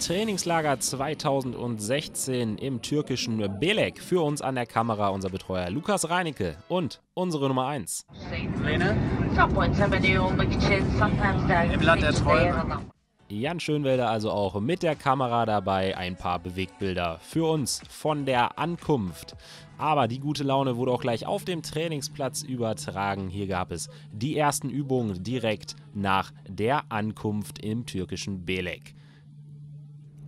Trainingslager 2016 im türkischen Belek. Für uns an der Kamera unser Betreuer Lukas Reinecke und unsere Nummer 1. Im Land der Träume. Jan Schönwelder also auch mit der Kamera dabei, ein paar Bewegtbilder für uns von der Ankunft. Aber die gute Laune wurde auch gleich auf dem Trainingsplatz übertragen. Hier gab es die ersten Übungen direkt nach der Ankunft im türkischen Belek.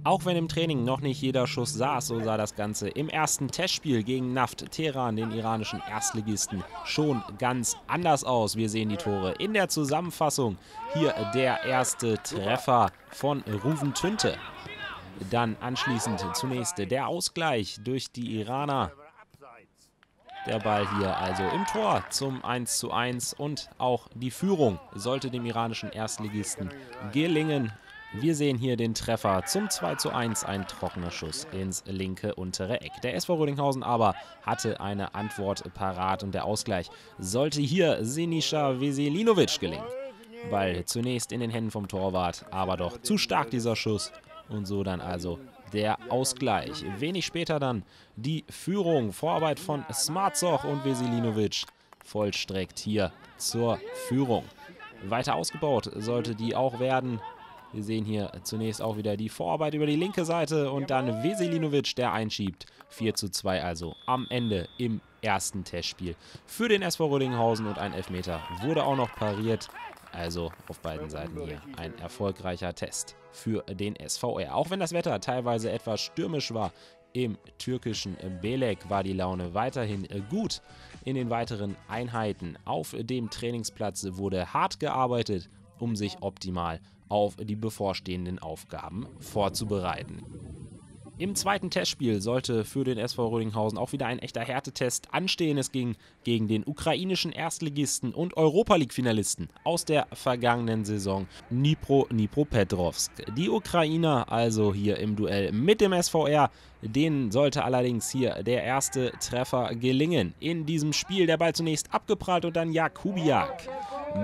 Auch wenn im Training noch nicht jeder Schuss saß, so sah das Ganze im ersten Testspiel gegen Naft Teheran, den iranischen Erstligisten, schon ganz anders aus. Wir sehen die Tore in der Zusammenfassung. Hier der erste Treffer von Rouven Tünte. Dann anschließend zunächst der Ausgleich durch die Iraner. Der Ball hier also im Tor zum 1:1 und auch die Führung sollte dem iranischen Erstligisten gelingen. Wir sehen hier den Treffer zum 2:1, ein trockener Schuss ins linke untere Eck. Der SV Rödinghausen aber hatte eine Antwort parat und der Ausgleich sollte hier Sinisa Veselinovic gelingen. Ball zunächst in den Händen vom Torwart, aber doch zu stark dieser Schuss und so dann also der Ausgleich. Wenig später dann die Führung, Vorarbeit von Smarzoch und Veselinovic vollstreckt hier zur Führung. Weiter ausgebaut sollte die auch werden. Wir sehen hier zunächst auch wieder die Vorarbeit über die linke Seite und dann Veselinovic, der einschiebt. 4:2 also am Ende im ersten Testspiel für den SV Rödinghausen und ein Elfmeter wurde auch noch pariert. Also auf beiden Seiten hier ein erfolgreicher Test für den SVR. Auch wenn das Wetter teilweise etwas stürmisch war, im türkischen Belek war die Laune weiterhin gut. In den weiteren Einheiten auf dem Trainingsplatz wurde hart gearbeitet, um sich optimal auf die bevorstehenden Aufgaben vorzubereiten. Im zweiten Testspiel sollte für den SV Rödinghausen auch wieder ein echter Härtetest anstehen. Es ging gegen den ukrainischen Erstligisten und Europa-League-Finalisten aus der vergangenen Saison Dnipropetrovsk. Die Ukrainer also hier im Duell mit dem SVR. Denen sollte allerdings hier der erste Treffer gelingen. In diesem Spiel der Ball zunächst abgeprallt und dann Jakubiak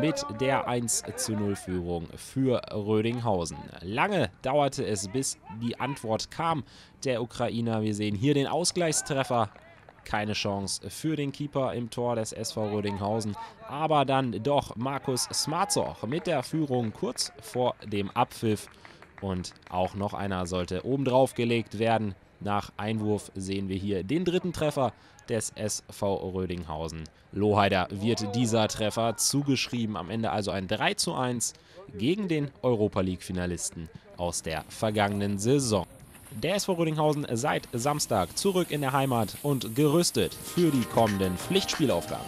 mit der 1:0-Führung für Rödinghausen. Lange dauerte es, bis die Antwort kam. Der Ukrainer, wir sehen hier den Ausgleichstreffer. Keine Chance für den Keeper im Tor des SV Rödinghausen. Aber dann doch Markus Smarzo mit der Führung kurz vor dem Abpfiff. Und auch noch einer sollte obendrauf gelegt werden. Nach Einwurf sehen wir hier den dritten Treffer des SV Rödinghausen. Loheider wird dieser Treffer zugeschrieben. Am Ende also ein 3:1 gegen den Europa-League-Finalisten aus der vergangenen Saison. Der SV Rödinghausen seit Samstag zurück in der Heimat und gerüstet für die kommenden Pflichtspielaufgaben.